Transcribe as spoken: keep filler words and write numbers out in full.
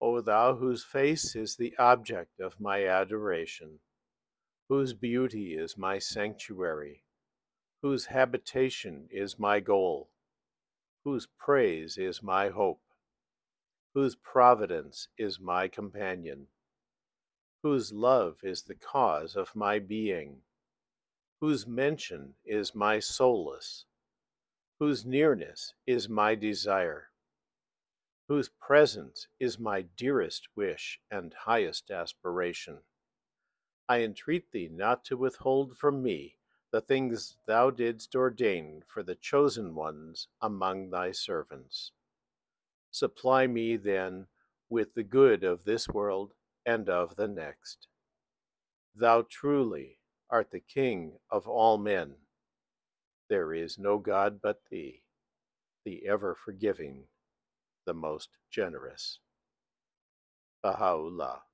O thou whose face is the object of my adoration, whose beauty is my sanctuary, whose habitation is my goal, whose praise is my hope, whose providence is my companion, whose love is the cause of my being, whose mention is my solace, whose nearness is my desire, whose presence is my dearest wish and highest aspiration. I entreat thee not to withhold from me the things thou didst ordain for the chosen ones among thy servants. Supply me, then, with the good of this world and of the next. Thou truly art the King of all men. There is no God but thee, the ever-forgiving, the most generous. Bahá'u'lláh.